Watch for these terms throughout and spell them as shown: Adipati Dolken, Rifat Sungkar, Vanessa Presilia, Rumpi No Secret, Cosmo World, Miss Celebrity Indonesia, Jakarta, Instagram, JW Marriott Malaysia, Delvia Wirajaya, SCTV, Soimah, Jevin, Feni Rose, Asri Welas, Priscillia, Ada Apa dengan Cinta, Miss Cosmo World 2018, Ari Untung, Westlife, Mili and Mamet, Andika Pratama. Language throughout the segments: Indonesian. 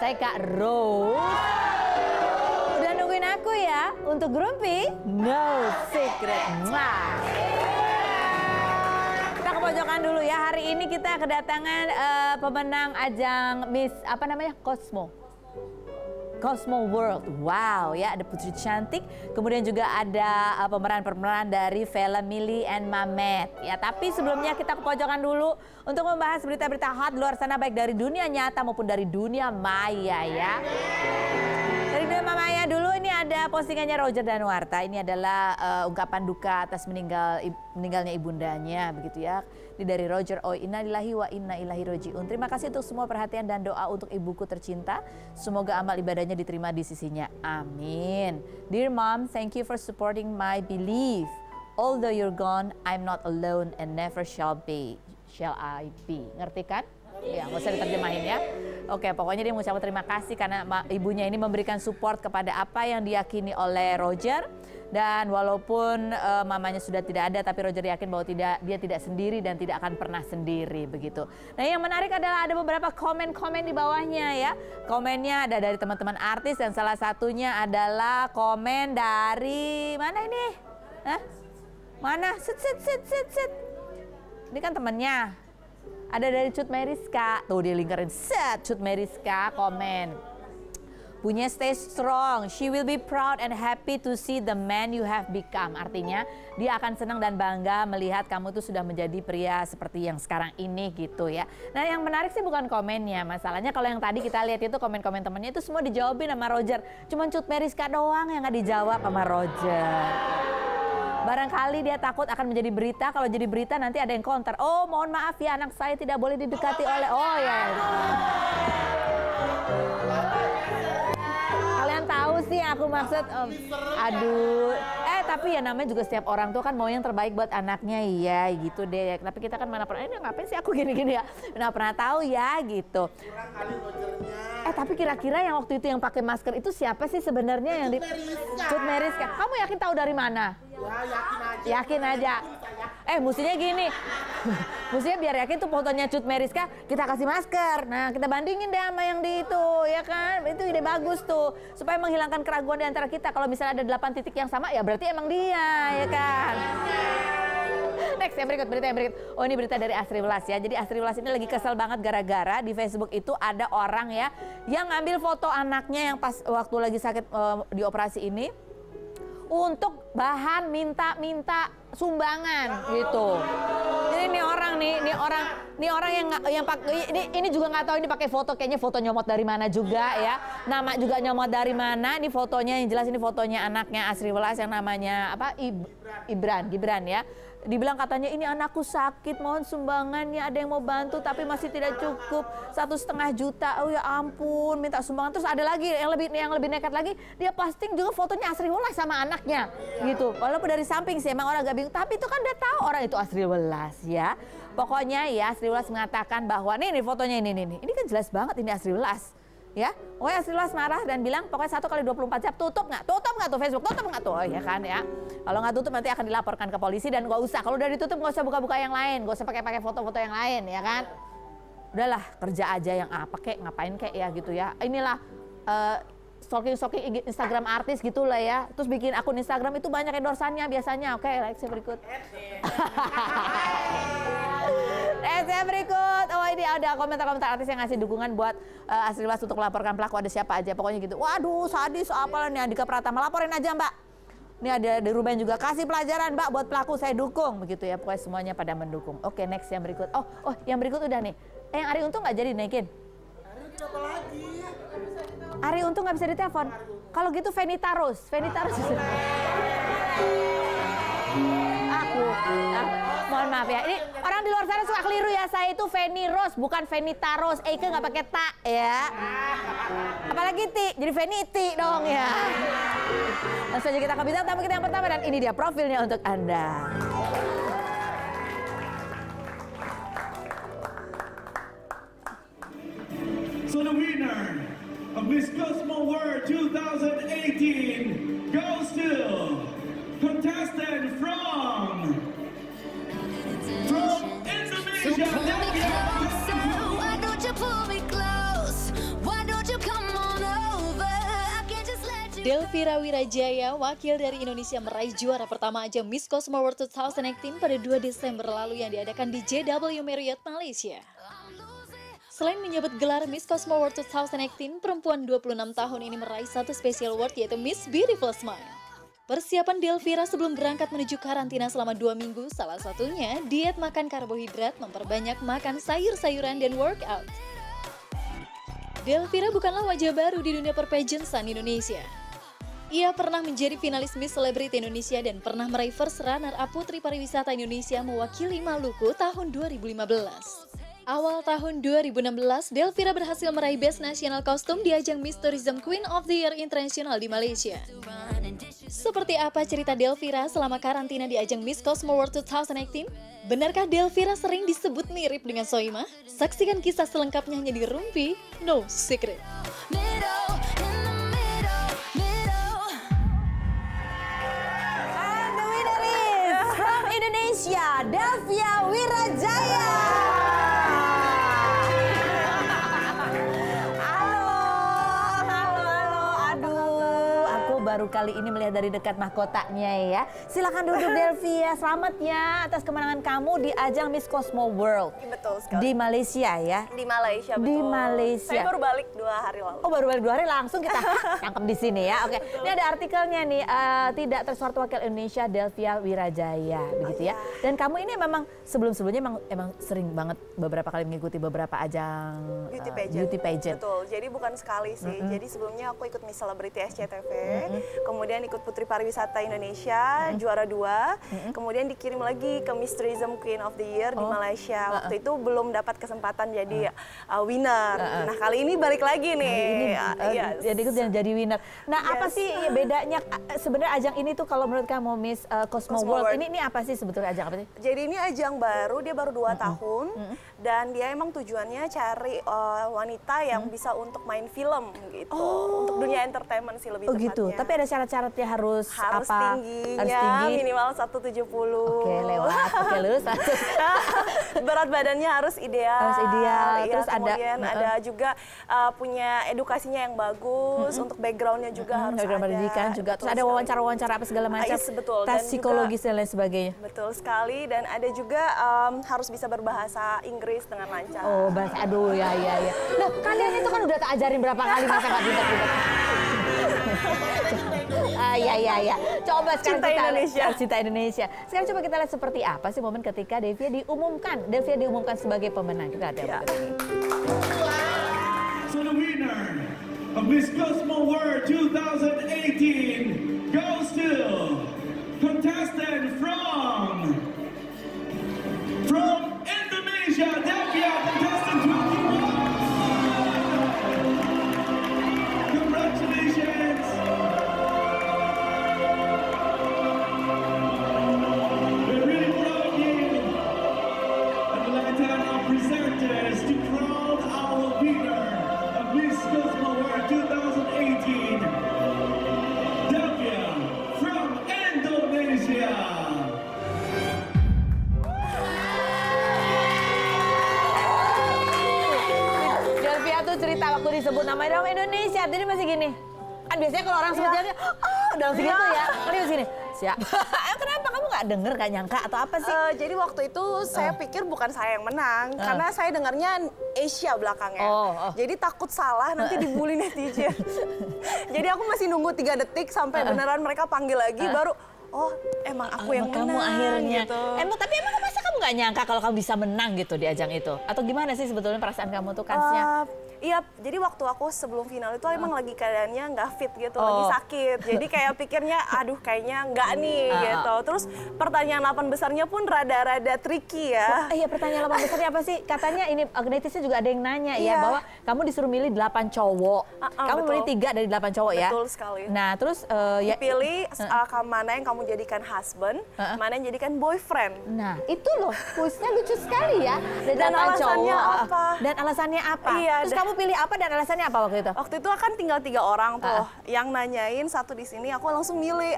saya Kak Rose. Udah nungguin aku ya untuk Rumpi No Secret. Kita ke pojokan dulu ya. Hari ini kita kedatangan pemenang ajang Miss apa namanya? Cosmo World. Wow ya, ada putri cantik, kemudian juga ada pemeran-pemeran dari film Mili and Mamet. Ya, tapi sebelumnya kita ke pojokan dulu untuk membahas berita-berita hot luar sana baik dari dunia nyata maupun dari dunia maya ya. Dari dunia maya dulu, ini ada postingannya Roger Danuarta. Ini adalah ungkapan duka atas meninggalnya ibundanya begitu ya. Ini dari Roger. Oh, innalillahi wa inna ilaihi raji'un. Terima kasih untuk semua perhatian dan doa untuk ibuku tercinta. Semoga amal ibadahnya diterima di sisinya. Amin. Dear Mom, thank you for supporting my belief. Although you're gone, I'm not alone and never shall be. Shall I be. Ngerti kan? Ya, nggak usah diterjemahin ya. Oke, pokoknya dia mengucapkan terima kasih karena ibunya ini memberikan support kepada apa yang diyakini oleh Roger. Dan walaupun mamanya sudah tidak ada, tapi Roger yakin bahwa dia tidak sendiri dan tidak akan pernah sendiri begitu. Nah, yang menarik adalah ada beberapa komen-komen di bawahnya ya. Komennya ada dari teman-teman artis dan salah satunya adalah komen dari mana ini? Hah? Mana? Sit. Ini kan temannya. Ada dari Cut Meyriska. Tuh dia lingkarin set Cut Meyriska komen. Punya stay strong, she will be proud and happy to see the man you have become. Artinya dia akan senang dan bangga melihat kamu tuh sudah menjadi pria seperti yang sekarang ini gitu ya. Nah, yang menarik sih bukan komennya, masalahnya kalau yang tadi kita lihat itu komen-komen temennya itu semua dijawabin sama Roger. Cuman Cut Meyriska doang yang gak dijawab sama Roger. Barangkali dia takut akan menjadi berita, kalau jadi berita nanti ada yang counter. Oh, mohon maaf ya, anak saya tidak boleh didekati oleh, oh ya. Tahu sih aku maksud, aduh, tapi ya namanya juga setiap orang tuh kan mau yang terbaik buat anaknya, iya gitu deh. Tapi kita kan mana pernah, ngapain sih aku gini-gini ya, mana pernah tahu ya gitu. Tapi kira-kira yang waktu itu yang pakai masker itu siapa sih sebenarnya yang di Cut Meyriska? Kamu yakin tahu dari mana? Ya, yakin aja. Mestinya gini, mestinya biar yakin tuh fotonya Cut Meyriska kita kasih masker. Nah, kita bandingin deh sama yang di itu, ya kan? Itu ide bagus tuh, supaya menghilangkan keraguan di antara kita. Kalau misalnya ada 8 titik yang sama, ya berarti emang dia, ya kan? Next, yang berikut. Oh, ini berita dari Asri Welas ya. Jadi Asri Welas ini lagi kesel banget gara-gara di Facebook itu ada orang ya yang ngambil foto anaknya yang pas waktu lagi sakit di operasi ini untuk bahan minta-minta sumbangan gitu. Jadi ini orang yang pakai ini juga nggak tahu ini pakai foto, kayaknya foto nyomot dari mana juga ya. Nama juga nyomot dari mana, ini fotonya yang jelas ini fotonya anaknya Asri Welas yang namanya apa? Gibran ya. Dibilang katanya ini anakku sakit, mohon sumbangannya, ada yang mau bantu tapi masih tidak cukup 1,5 juta. Oh ya ampun, minta sumbangan. Terus ada lagi yang lebih nekat lagi, dia posting juga fotonya Asri Welas sama anaknya gitu. Walaupun dari samping sih emang orang agak bingung, tapi itu kan udah tahu orang itu Asri Welas ya. Pokoknya ya Asri Welas mengatakan bahwa nih fotonya ini. Ini kan jelas banget ini Asri Welas. Ya, Asri Welas marah dan bilang pokoknya 1 kali 24 jam tutup nggak tuh Facebook, tutup nggak tuh, oh, ya kan ya. Kalau nggak tutup nanti akan dilaporkan ke polisi dan nggak usah. Kalau udah ditutup nggak usah buka-buka yang lain, nggak usah pakai foto-foto yang lain, ya kan. Udahlah kerja aja yang apa kek, ngapain kek ya gitu ya. Inilah stalking Instagram artis gitulah ya. Terus bikin akun Instagram itu banyak endorsannya biasanya. Oke, next berikut. Berikut. Oh, ini ada komentar-komentar artis yang ngasih dukungan buat Asri Welas untuk melaporkan pelaku, ada siapa aja pokoknya gitu. Waduh, sadis apalah nih Andika Pratama, laporin aja Mbak. Ini ada di Ruben juga, kasih pelajaran Mbak buat pelaku, saya dukung begitu ya. Pokoknya semuanya pada mendukung. Oke, next yang berikut. Oh, yang berikut udah nih. Yang Ari Untung nggak jadi naikin. Ari Untung nggak bisa ditelepon. Kalau gitu Feni Rose. Mohon maaf ya, ini orang di luar sana suka keliru ya, saya itu Feni Rose bukan Fenita Rose. Eike nggak pakai ta ya, apalagi ti, jadi Feniti dong ya. Langsung aja kita ke bintang tamu kita yang pertama dan ini dia profilnya untuk Anda. So the winner of Miss Cosmo World 2018 goes to contestant from Indonesia. Why don't you pull me close? Why don't you come? Delvia Wirajaya, wakil dari Indonesia, meraih juara pertama ajang Miss Cosmo World 2018 pada 2 Desember lalu yang diadakan di JW Marriott Malaysia. Selain menyebut gelar Miss Cosmo World 2018, perempuan 26 tahun ini meraih satu special award yaitu Miss Beautiful Smile. Persiapan Delvia sebelum berangkat menuju karantina selama 2 minggu, salah satunya diet makan karbohidrat, memperbanyak makan sayur-sayuran, dan workout. Delvia bukanlah wajah baru di dunia perpageansan Indonesia. Ia pernah menjadi finalis Miss Celebrity Indonesia dan pernah meraih first runner-up Putri Pariwisata Indonesia mewakili Maluku tahun 2015. Awal tahun 2016, Delvia berhasil meraih Best National Costume di ajang Miss Tourism Queen of the Year International di Malaysia. Seperti apa cerita Delvia selama karantina di ajang Miss Cosmo World 2018? Benarkah Delvia sering disebut mirip dengan Soimah? Saksikan kisah selengkapnya hanya di Rumpi No Secret. Indonesia, Delvia Wirajaya. Halo. Aduh, aku baru kali ini melihat dari dekat mahkotanya ya. Silakan duduk Delvia, selamatnya atas kemenangan kamu di ajang Miss Cosmo World. Betul sekali. Di Malaysia ya? Di Malaysia, betul. Di Malaysia. Saya baru balik 2 hari lalu. Oh, baru balik 2 hari langsung kita tangkap di sini ya. Oke. Okay. Ini ada artikelnya nih, tidak tersuara wakil Indonesia Delvia Wirajaya, begitu ya. Dan kamu ini memang sebelum-sebelumnya emang sering banget beberapa kali mengikuti beberapa ajang beauty pageant. Betul. Jadi bukan sekali sih. Jadi sebelumnya aku ikut Miss Celebrity SCTV, kemudian ikut Putri Pariwisata Indonesia juara 2, kemudian dikirim lagi ke Miss Tourism Queen of the Year di Malaysia. Waktu itu belum dapat kesempatan jadi winner. Nah, kali ini balik lagi nih. Jadi winner. Nah, apa sih bedanya sebenarnya ajang ini tuh kalau menurut kamu Miss Cosmo World ini apa sih sebetulnya ajang apa sih? Jadi ini ajang baru, dia baru 2 tahun dan dia emang tujuannya cari wanita yang bisa untuk main film gitu. Untuk dunia entertainment sih lebih tepatnya. Gitu. Tapi ada syarat-syaratnya harus apa? Harus tinggi. Minimal 170. Oke, lewat. Oke, lulus. Berat badannya harus ideal. Harus ideal. Ya, terus ada juga punya edukasinya yang bagus, untuk backgroundnya juga harus ada. Pendidikan juga. Terus ada wawancara-wawancara apa segala macam. Betul. Tes psikologis dan lain sebagainya. Betul sekali. Dan ada juga harus bisa berbahasa Inggris dengan lancar. Oh, bahasa. Aduh, ya. Nah, kalian itu kan udah tak ajarin berapa kali masa nggak pintar-pintar. Coba sekarang cinta Indonesia. Sekarang coba kita lihat seperti apa sih momen ketika Delvia diumumkan sebagai pemenang. Kita ada apa ini? So the winner of Miss Cosmo World 2018 goes to contestant from Indonesia, Delvia. Sebut namanya dalam Indonesia, jadi masih gini. Kan biasanya kalau orang sebut jawabnya, dalam segitu ya. Kan dia masih gini. Siap. Kenapa kamu nggak denger, nggak nyangka atau apa sih? Jadi waktu itu saya pikir bukan saya yang menang, karena saya dengarnya Asia belakangnya. Jadi takut salah nanti dibully netizen. Jadi aku masih nunggu 3 detik sampai beneran mereka panggil lagi, baru emang aku yang menang. Kamu akhirnya. Gitu. Tapi emang masa kamu nggak nyangka kalau kamu bisa menang gitu di ajang itu? Atau gimana sih sebetulnya perasaan kamu tuh kansnya? Iya, jadi waktu aku sebelum final itu emang lagi keadaannya nggak fit gitu, lagi sakit. Jadi kayak pikirnya, aduh kayaknya nggak nih gitu. Terus pertanyaan 8 besarnya pun rada-rada tricky ya. Iya, pertanyaan 8 besarnya apa sih? Katanya ini netisnya juga ada yang nanya ya, bahwa kamu disuruh milih 8 cowok. Kamu milih 3 dari 8 cowok ya? Betul sekali. Nah terus dipilih mana yang kamu jadikan husband, mana yang jadikan boyfriend. Nah itu loh Wow, kuisnya lucu sekali ya. Dan alasannya cowok. Apa? Dan alasannya apa? Iya, terus kamu pilih apa dan alasannya apa waktu itu? Waktu itu akan tinggal 3 orang tuh. Yang nanyain satu di sini, aku langsung milih.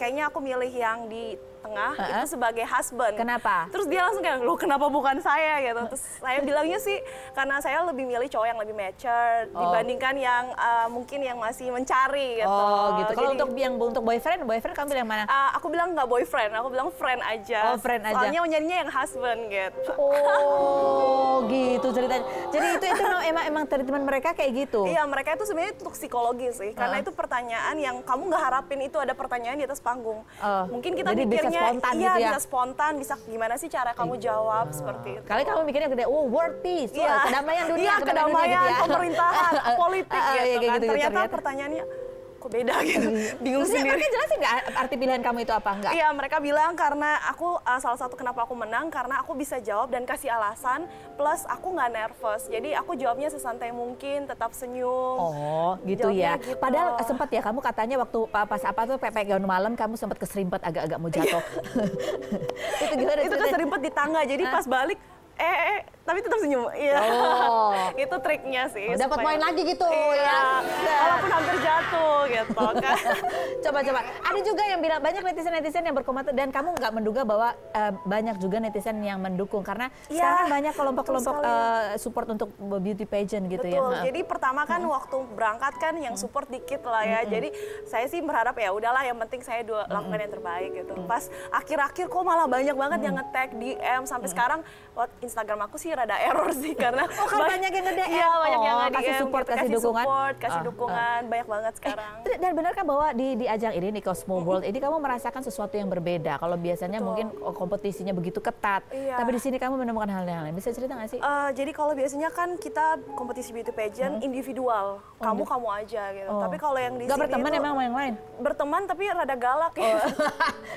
Kayaknya aku milih yang di tengah itu sebagai husband. Kenapa? Terus dia langsung kayak, loh kenapa bukan saya gitu. Terus saya bilangnya sih karena saya lebih milih cowok yang lebih mature dibandingkan yang mungkin yang masih mencari gitu. Oh gitu. Kalau untuk yang untuk boyfriend kamu bilang mana? Aku bilang nggak boyfriend, aku bilang friend aja. Oh friend aja. Soalnya nyanyinya yang husband gitu. Oh gitu ceritanya. Jadi itu emang treatment mereka kayak gitu. Iya, mereka itu sebenarnya untuk psikologi sih. Karena itu pertanyaan yang kamu nggak harapin itu ada pertanyaan di atas panggung. Mungkin kita mikirnya spontan iya, gitu ya. Bisa spontan, bisa gimana sih cara kamu jawab seperti itu. Kali kamu mikirnya gede, oh world peace, kedamaian dunia, iya, kedamaian gitu ya. Pemerintahan, politik gitu, kan. Gitu. Ternyata pertanyaannya kok beda gitu, bingung terus sendiri. Mereka jelasin nggak arti pilihan kamu itu apa? Enggak? Iya, mereka bilang karena aku salah satu kenapa aku menang karena aku bisa jawab dan kasih alasan, plus aku nggak nervous. Jadi aku jawabnya sesantai mungkin, tetap senyum. Oh gitu ya. Gitu. Padahal sempat ya kamu katanya waktu pas pepegon malam kamu sempat keserimpet agak-agak mau jatuh. Itu gimana? Itu keserimpet di tangga, jadi pas balik tapi tetap senyum. Iya. Oh. Itu triknya sih. Dapat supaya... main lagi gitu. Iya. Ya. Walaupun hampir jatuh gitu kan. Coba-coba. Ada juga yang bilang banyak netizen yang berkomentar dan kamu nggak menduga bahwa banyak juga netizen yang mendukung karena sekarang banyak kelompok-kelompok support untuk beauty pageant gitu. Betul. Ya. Jadi pertama kan waktu berangkat kan yang support dikit lah ya. Jadi saya sih berharap ya udahlah yang penting saya lakukan yang terbaik gitu. Pas akhir-akhir kok malah banyak banget yang nge-tag DM sampai sekarang Instagram aku sih rada error sih karena banyak yang nge-DM. Iya, banyak yang nge-DM, kasih support, gitu, kasih dukungan, banyak banget sekarang. Dan benarkah bahwa di ajang ini di Cosmo World ini kamu merasakan sesuatu yang berbeda? Kalau biasanya mungkin kompetisinya begitu ketat, tapi di sini kamu menemukan hal-hal lain. Bisa cerita nggak sih? Jadi kalau biasanya kan kita kompetisi beauty pageant individual, kamu aja gitu. Tapi kalau yang di sini berteman emang sama yang lain. Berteman tapi rada galak ya.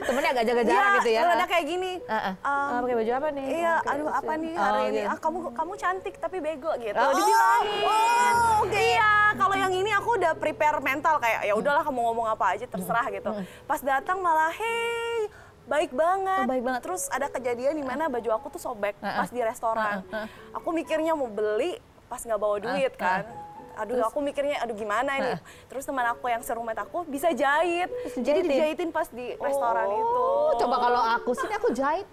Temennya agak jaga jarak gitu ya. Rada kayak gini. Pakai baju apa nih? Iya, aduh apa nih hari ini? Kamu cantik tapi bego gitu. Dibilangin. Iya, kalau yang ini aku udah prepare mental kayak ya udahlah kamu ngomong apa aja terserah gitu. Pas datang malah hey baik banget. Baik banget. Terus ada kejadian di mana baju aku tuh sobek pas di restoran. Aku mikirnya mau beli pas nggak bawa duit kan. Terus, aku mikirnya aduh gimana ini. Terus teman aku yang serumah aku bisa jahit. Jadi dijahitin pas di restoran itu. Coba kalau aku sini aku jahit.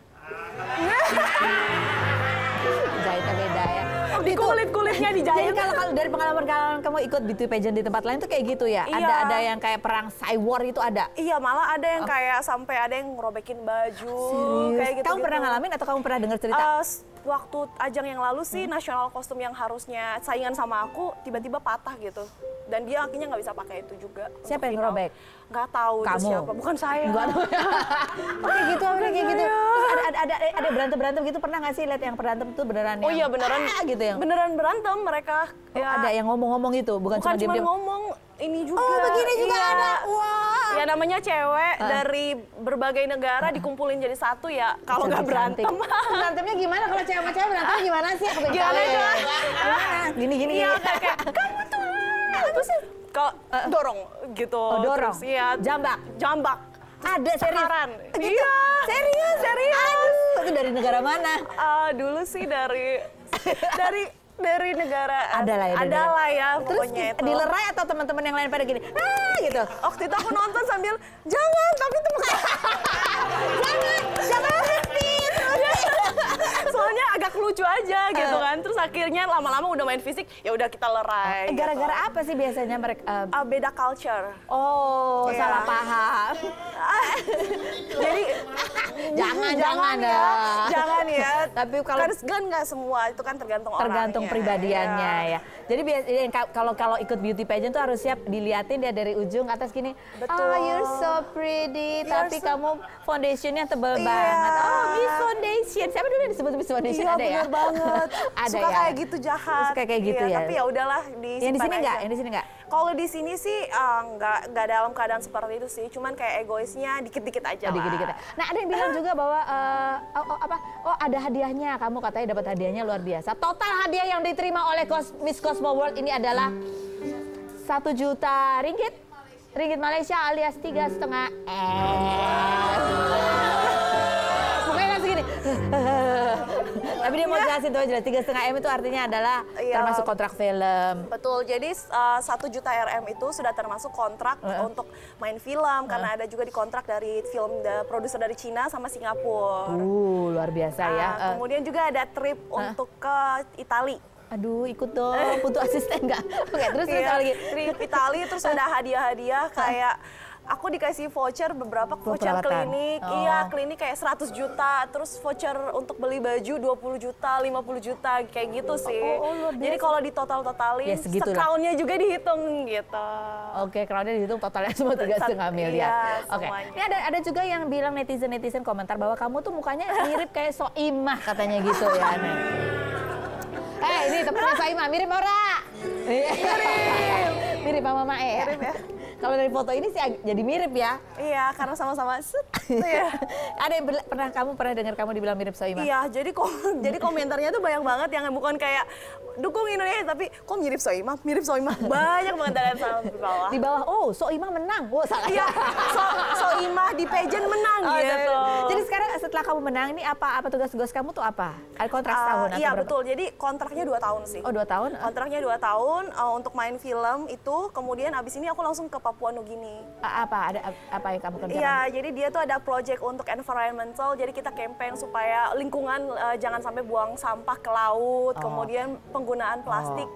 Jahitnya beda ya. Di kulit-kulitnya dijahit. Jadi kalau dari pengalaman kamu ikut beauty pageant di tempat lain tuh kayak gitu ya? Iya. Ada yang kayak perang cyber itu ada? Iya, malah ada yang kayak sampai ada yang ngerobekin baju. Serius? Kayak gitu. Kamu pernah ngalamin atau kamu pernah dengar cerita? Waktu ajang yang lalu sih nasional kostum yang harusnya saingan sama aku tiba-tiba patah gitu. Dan dia akhirnya nggak bisa pakai itu juga. Siapa yang ngerobek? Nggak tahu siapa. Bukan saya. Kayak gitu. Ada berantem gitu pernah nggak sih lihat yang berantem itu beneran? Oh iya beneran gitu ya. Beneran berantem mereka. Ada yang ngomong-ngomong gitu, bukan cuma ngomong ini juga. Oh begini juga ada. Wah. Ya namanya cewek dari berbagai negara dikumpulin jadi satu ya. Kalau nggak berantem. Berantemnya gimana kalau cewek sama cewek berantem gimana sih? Gimana ya? Gini. Iya kayak kamu tuh. Kalau dorong gitu, dorong, ya, jambak, ada serius, gitu. Iya, serius. Aduh, itu dari negara mana? Dulu sih dari negara adalah ya pokoknya itu. Terus dilerai atau teman-teman yang lain pada gini, gitu. Waktu itu aku nonton sambil jangan, tapi tepuk jangan happy. Soalnya agak lucu aja gitu kan. Terus akhirnya lama-lama udah main fisik, ya udah kita lerai. Gara-gara apa sih biasanya mereka? Beda culture. Oh, salah paham. Jadi jangan ya. Tapi kalau kan nggak semua itu kan tergantung pribadiannya ya. Jadi biasanya kalau ikut beauty pageant tuh harus siap diliatin dia dari ujung atas gini. Betul. Oh, you're so pretty, tapi kamu foundationnya tebel banget. Oh, Miss Foundation. Siapa dulu disebut Miss Foundation ada ya? Iya, bener banget. Suka kayak gitu jahat. Suka kayak gitu ya. Tapi ya udahlah disimpan aja. Yang di sini enggak? Kalau di sini sih enggak dalam keadaan seperti itu sih. Cuman kayak egoisnya dikit-dikit aja lah. Nah, ada yang bilang juga bahwa ada hadiahnya. Kamu katanya dapat hadiahnya luar biasa. Total hadiah yang diterima oleh Miss Cosmo World ini adalah 1 juta ringgit Malaysia alias 3,5 M. Mukanya kan segini. Tapi dia mau jelasin tuh, jelas 3,5 M itu artinya adalah termasuk kontrak film. Betul, jadi 1 juta RM itu sudah termasuk kontrak untuk main film, karena ada juga dikontrak dari film produser dari Cina sama Singapura. Luar biasa ya. Kemudian juga ada trip untuk ke Itali. Aduh, ikut dong, butuh asisten nggak? Oke, terus lagi. Trip Itali, terus ada hadiah-hadiah kayak aku dikasih voucher beberapa voucher klinik, iya klinik kayak 100 juta, terus voucher untuk beli baju 20 juta, 50 juta kayak gitu sih. Jadi kalau di total-totalin, ya, crown-nya juga dihitung gitu. Oke, crown-nya dihitung totalnya semua 3,5 miliar. Iya, oke. Ini ada juga yang bilang netizen komentar bahwa kamu tuh mukanya mirip kayak Soimah katanya gitu ya. Ini temennya Soimah, mirip ora? Mirip. Mirip sama Mae ya? Mirip ya. Kalau dari foto ini sih jadi mirip ya? Iya, karena sama-sama Ada yang kamu pernah dengar kamu dibilang mirip Soimah? Iya, jadi komentarnya tuh banyak banget yang bukan kayak dukung Indonesia, tapi kok mirip Soimah? Mirip Soimah. Banyak banget di bawah. Di bawah, oh Soimah menang. Wah, salah. Iya, Soimah di pageant menang gitu. Jadi sekarang setelah kamu menang ini apa tugas-tugas kamu tuh apa? Ada kontrak setahun? Iya, betul. Jadi kontraknya 2 tahun sih. Oh, 2 tahun? Kontraknya 2 tahun untuk main film itu, kemudian abis ini aku langsung ke Papua Nugini. Apa yang kamu kerjakan? Iya, jadi dia tuh ada proyek untuk environmental, jadi kita campaign supaya lingkungan jangan sampai buang sampah ke laut, kemudian penggunaan plastik.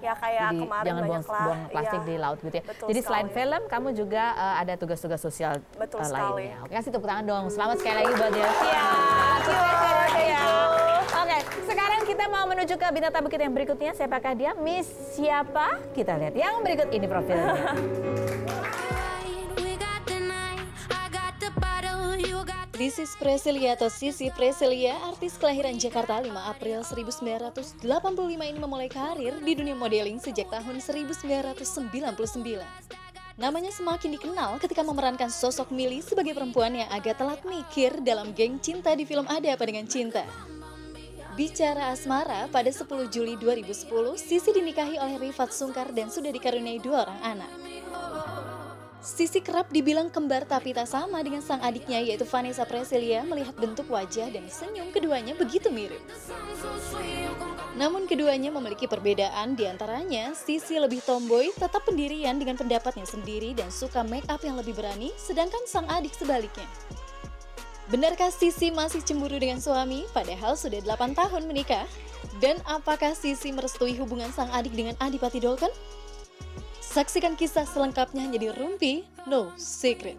Ya kayak jadi kemarin jangan buang plastik di laut gitu ya. Betul jadi sekali. Selain film, kamu juga ada tugas-tugas sosial lainnya. Oke, kasih tepuk tangan dong. Selamat sekali lagi buat Delvia. Oke, sekarang kita mau menuju ke bintang tamu kita yang berikutnya. Siapakah dia? Miss siapa? Kita lihat yang berikut ini profilnya. This is Priscillia atau Sisi Priscillia, artis kelahiran Jakarta 5 April 1985 ini memulai karir di dunia modeling sejak tahun 1999. Namanya semakin dikenal ketika memerankan sosok Millie sebagai perempuan yang agak telat mikir dalam geng cinta di film Ada Apa dengan Cinta. Bicara asmara, pada 10 Juli 2010, Sisi dinikahi oleh Rifat Sungkar dan sudah dikaruniai 2 orang anak. Sisi kerap dibilang kembar tapi tak sama dengan sang adiknya yaitu Vanessa Presilia melihat bentuk wajah dan senyum keduanya begitu mirip. Namun keduanya memiliki perbedaan diantaranya Sisi lebih tomboy tetap pendirian dengan pendapatnya sendiri dan suka make up yang lebih berani sedangkan sang adik sebaliknya. Benarkah Sisi masih cemburu dengan suami padahal sudah 8 tahun menikah? Dan apakah Sisi merestui hubungan sang adik dengan Adipati Dolken? Saksikan kisah selengkapnya hanya di Rumpi No Secret.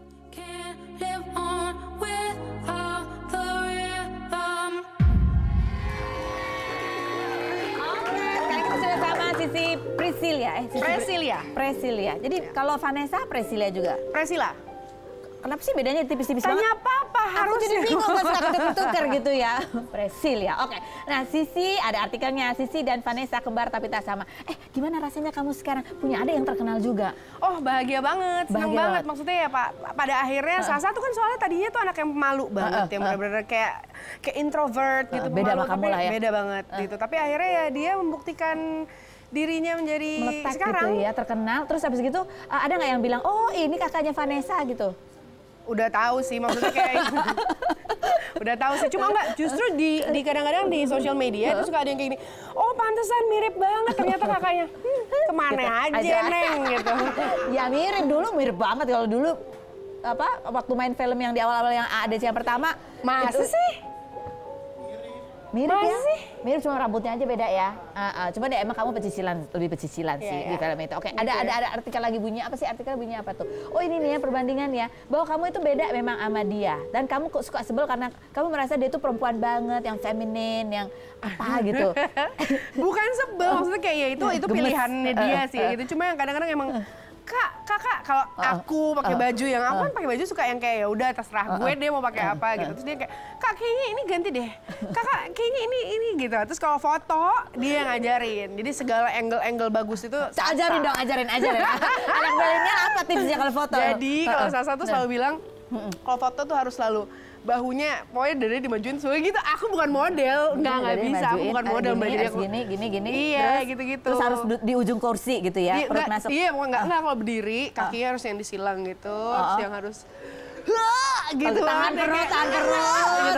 Sisi Priscillia. Priscillia. Jadi kalau Vanessa Priscillia juga. Priscilla. Kenapa sih bedanya tipis-tipis banget? Tanya apa-apa harus. Aku jadi bingung pas ketuker gitu ya. Priscillia. Oke. Nah Sisi ada artikelnya. Sisi dan Vanessa kembar tapi tak sama. Gimana rasanya kamu sekarang punya adik yang terkenal juga? Oh bahagia banget. Senang banget. Maksudnya ya Pak. Pada akhirnya Sasa tuh kan soalnya tadinya tuh anak yang pemalu banget. Yang bener-bener kayak introvert gitu. Beda sama kamu lah ya. Beda banget gitu. Tapi akhirnya ya dia membuktikan dirinya menjadi meletak sekarang. Gitu ya terkenal. Terus habis gitu ada nggak yang bilang oh ini kakaknya Vanessa gitu? Udah tahu sih maksudnya kayak udah tahu sih cuma enggak justru di kadang-kadang di sosial media itu suka ada yang kayak gini oh pantesan mirip banget ternyata kakaknya kemana aja neng gitu ya mirip dulu mirip banget kalau dulu apa waktu main film yang di awal-awal yang ADC yang pertama masa sih mirip ya mirip cuma rambutnya aja beda ya cuma deh emang kamu lebih pecicilan sih di film itu. Oke ada artikel lagi bunyinya apa sih artikel bunyinya apa tuh oh ini nih ya perbandingan ya bahwa kamu itu beda memang sama dia dan kamu suka sebel karena kamu merasa dia tuh perempuan banget yang feminin yang apa gitu bukan sebel maksudnya kayak ya itu pilihannya dia sih gitu cuma yang kadang-kadang emang kakak kalau aku pakai baju yang aku kan pakai baju suka yang kayak ya udah terserah gue dia mau pakai apa gitu terus dia kayak kak kayaknya ini ganti deh kakak kayaknya ini gitu terus kalau foto dia yang ngajarin jadi segala angle bagus itu ajarin dong ajarin anak belinnya apa tipsnya kalau foto jadi kalau Sasa tuh selalu bilang kalau foto tuh harus selalu bahunya pokoknya dari dimajuin soalnya gitu aku bukan model nggak bisa aku bukan model mbak jadi aku gini iya gitu terus harus di ujung kursi gitu ya di, perut masuk iya nggak kalau berdiri kakinya harus yang disilang gitu terus yang harus gitu. Tangan perut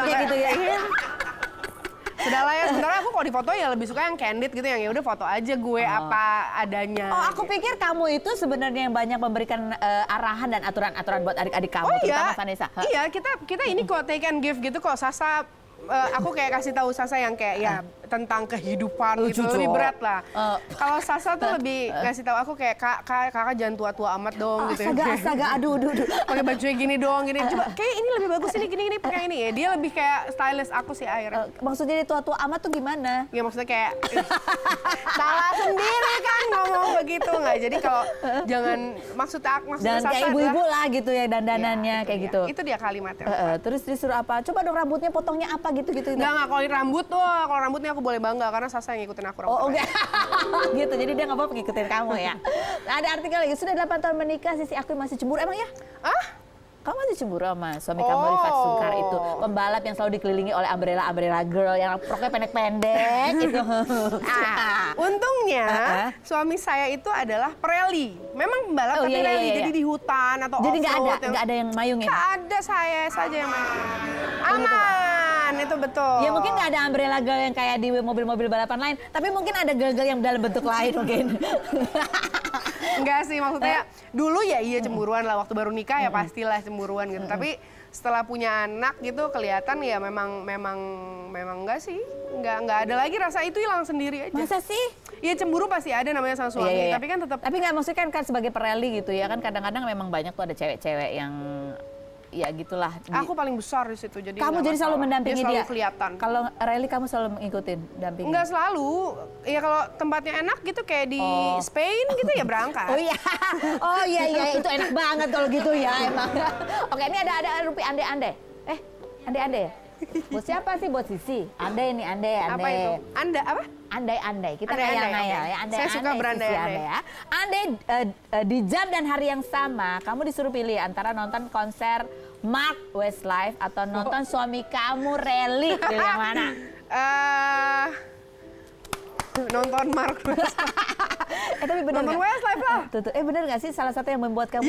gitu ya. Sudahlah ya, sebenarnya aku kalau difoto ya lebih suka yang candid gitu, yang udah foto aja gue apa adanya. Oh, aku pikir kamu itu sebenarnya yang banyak memberikan arahan dan aturan-aturan buat adik-adik kamu, terutama Vanessa. Iya, kita ini kok take and give gitu kok. Sasa aku kayak kasih tahu Sasa yang kayak ya tentang kehidupan gitu, lebih berat lah. Kalau Sasa tuh lebih ngasih tahu aku kayak kakak jangan tua-tua amat dong gitu. Astaga, aduh. Pakai baju gini dong, gini. Coba kayak ini lebih bagus ini gini pakai ini ya. Dia lebih kayak stylist aku sih akhirnya. Maksudnya dia tua-tua amat tuh gimana? Ya maksudnya kayak salah sendiri kan ngomong begitu nggak. Jadi kalau jangan maksud Sasa kayak ibu-ibu lah gitu ya dandanannya ya, kayak gitu. Itu dia kalimatnya. Terus disuruh apa? Coba dong rambutnya potongnya apa? gitu. Enggak, kalau rambutnya aku boleh bangga karena Sasa yang ngikutin aku rambut. Oh, enggak. Gitu. Jadi dia enggak apa-apa ngikutin kamu ya. Ada artikel lagi, sudah 8 tahun menikah, sisi aku masih cemburu. Emang ya? Kamu masih cemburu sama suami kamu, Rifat Sungkar itu. Pembalap yang selalu dikelilingi oleh umbrella girl yang roknya pendek-pendek gitu. Untungnya suami saya itu adalah rally. Memang pembalap tapi rally. Jadi di hutan atau off-road. Jadi enggak ada yang mayungnya. Enggak ada, saya saja yang mayung. Aman. Itu betul. Ya mungkin nggak ada umbrella girl yang kayak di mobil-mobil balapan lain, tapi mungkin ada girl-girl yang dalam bentuk lain mungkin. Enggak sih, maksudnya dulu ya iya cemburuan lah, waktu baru nikah ya pastilah cemburuan gitu. Tapi setelah punya anak gitu kelihatan ya memang enggak sih. Enggak ada lagi, rasa itu hilang sendiri aja. Masa sih? Ya cemburu pasti ada namanya sama suami, iya. Tapi kan tetap. Tapi nggak maksudnya kan sebagai pereli gitu ya kan, kadang-kadang memang banyak tuh ada cewek-cewek yang ya gitulah. Aku paling besar di situ, jadi kamu jadi selalu mendampingi dia. Selalu kelihatan. Kalau rally kamu selalu ngikutin, dampingi. Enggak selalu. Ya kalau tempatnya enak gitu kayak di Spain gitu ya berangkat. Oh iya itu enak banget kalau gitu ya emang. Oke, ini ada Rumpi andai-andai. Andai-andai ya? Buat siapa sih, buat Sisi? Andai. Apa itu? Anda apa? Andai-andai. Kita ngayal-ngayal ya. Andai-andai. Saya suka berandai-andai ya. Andai di jam dan hari yang sama, kamu disuruh pilih antara nonton konser Mark Westlife atau nonton suami kamu rally. Pilih yang mana? Nonton Mark Westlife. Tapi bener nonton Westlife lah. Bener nggak sih salah satu yang membuat kamu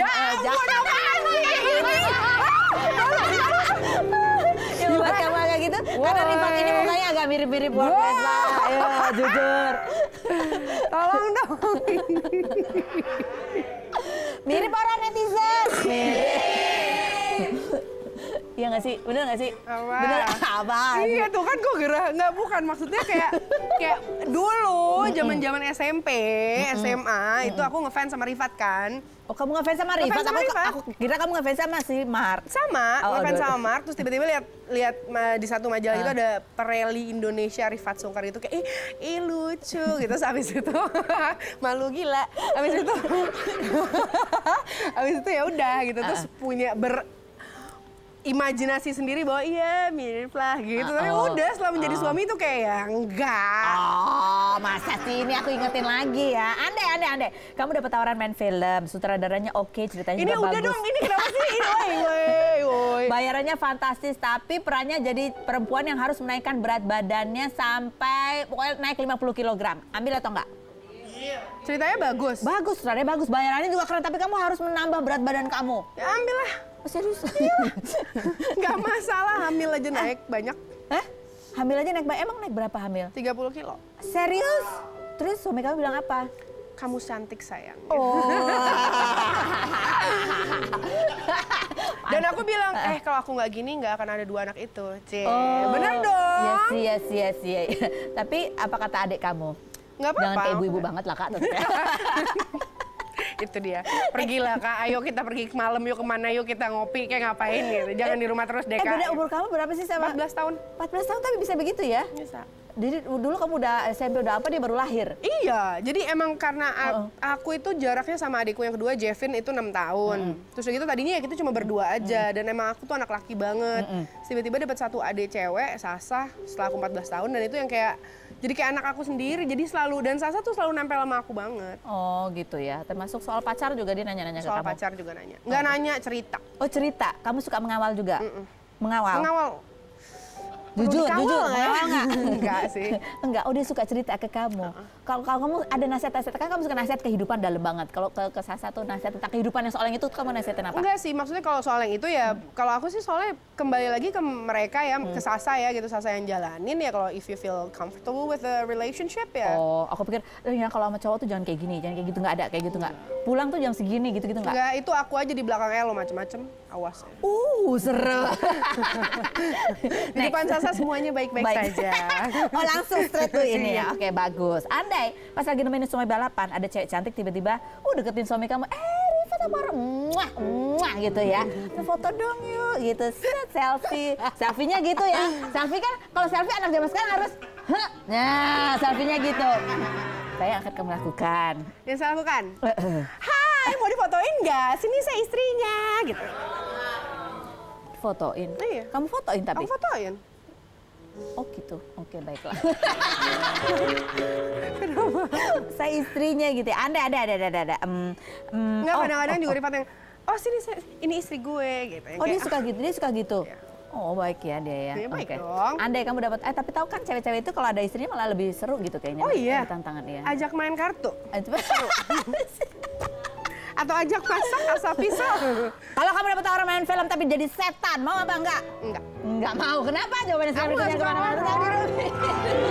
buat kamu agak gitu, karena Rifat ini mukanya agak mirip-mirip banget lah, ya jujur. Tolong dong. Mirip orang netizen. Iya nggak sih, bener nggak sih? Bener apa? Iya tuh kan gue gerah, nggak bukan maksudnya kayak dulu zaman-zaman SMP, SMA itu aku ngefans sama Rifat kan. Oh kamu ngefans sama Rifat? Aku kira kamu ngefans sama si Mark. Sama, ngefans sama Mark. Terus tiba-tiba lihat di satu majalah itu ada Pereli Indonesia Rifat Sungkar itu kayak ih lucu gitu. Terus habis itu malu gila. Habis itu ya udah gitu. Terus punya berimajinasi sendiri bahwa iya mirip lah gitu. Tapi udah setelah menjadi suami itu kayak ya enggak. Masa sih ini aku ingetin lagi ya. Andai. Kamu dapat tawaran main film, sutradaranya oke, ceritanya juga bagus. Ini udah dong, ini kenapa sih? Woi. Bayarannya fantastis, tapi perannya jadi perempuan yang harus menaikkan berat badannya sampai pokoknya naik 50 kg. Ambil atau enggak? Iya. Ceritanya bagus. Bagus, sutradaranya bagus, bayarannya juga keren, tapi kamu harus menambah berat badan kamu. Ya ambil lah. Serius? Iya. Enggak masalah, hamil aja naik banyak. Hamil aja naik, emang naik berapa hamil? 30 kilo. Serius? Terus suami kamu bilang apa? Kamu cantik sayang. Dan aku bilang, kalau aku nggak gini nggak akan ada 2 anak itu. Bener dong. Iya. Tapi apa kata adik kamu? Nggak apa-apa. Jangan kayak ibu-ibu banget lah kak. Itu dia, pergilah kak, ayo kita pergi malam yuk, kemana yuk, kita ngopi kayak ngapain gitu, jangan di rumah terus deh kak. Beda umur kamu berapa sih sama? 14 tahun. 14 tahun tapi bisa begitu ya? Bisa. Jadi dulu kamu udah SMP udah apa, dia baru lahir? Iya, jadi emang karena aku itu jaraknya sama adikku yang kedua, Jevin itu 6 tahun. Terus gitu tadinya ya kita cuma berdua aja, dan emang aku tuh anak laki banget. Tiba-tiba dapat satu adik cewek, Sasa, setelah aku 14 tahun, dan itu yang kayak jadi kayak anak aku sendiri, jadi selalu, dan Sasa tuh selalu nempel sama aku banget. Oh gitu ya, termasuk soal pacar juga dia nanya-nanya ke kamu? Soal pacar juga nanya. Nggak nanya, cerita. Oh cerita, kamu suka mengawal juga? Mengawal? Jujur, jujur. Enggak sih. Enggak, dia suka cerita ke kamu. Kalau kamu ada nasihat-nasihat, kan kamu suka nasihat kehidupan dalam banget. Kalau ke Sasa tuh nasihat tentang kehidupan yang soal yang itu, kamu nasihatin apa? Enggak sih, maksudnya kalau soal yang itu ya, kalau aku sih soalnya kembali lagi ke mereka ya, ke Sasa ya gitu, Sasa yang jalanin ya kalau if you feel comfortable with the relationship ya. Oh, aku pikir ya kalau sama cowok tuh jangan kayak gini, jangan kayak gitu, nggak ada kayak gitu nggak. Pulang tuh jam segini gitu-gitu nggak? Enggak, itu aku aja di belakangnya lo macem-macem, awas. Seru. Di depan Sasa semuanya baik-baik saja. Oh langsung straight tuh ini ya, oke bagus. Andai pas lagi nemenin suami balapan, ada cewek cantik tiba-tiba, deketin suami kamu, Rifat sama orang, muah gitu ya. Foto dong yuk, gitu, selfie. Selfie-nya gitu ya, selfie kan, kalau selfie anak zaman sekarang harus, nah selfie-nya gitu. Saya akan kamu lakukan. Yang saya lakukan? Hai, mau difotoin nggak? Sini saya istrinya, gitu. Fotoin. Iya. Kamu fotoin tapi? Aku fotoin. Oh gitu, oke baiklah. Kenapa? Saya istrinya gitu ya, ada. Nggak, kadang-kadang juga Rifat yang, sini saya, ini istri gue gitu. Oh dia suka gitu, Iya. Oh baik ya dia ya, oke. Andai kamu dapat, tapi tahu kan cewek-cewek itu kalau ada istrinya malah lebih seru gitu kayaknya. Oh iya. Tantangan ya. Ajak main kartu. Seru. Atau ajak masak asal pisau. Kalau kamu dapat orang main film tapi jadi setan, mau apa enggak? Enggak. Enggak mau. Kenapa? Jawabannya sekarang.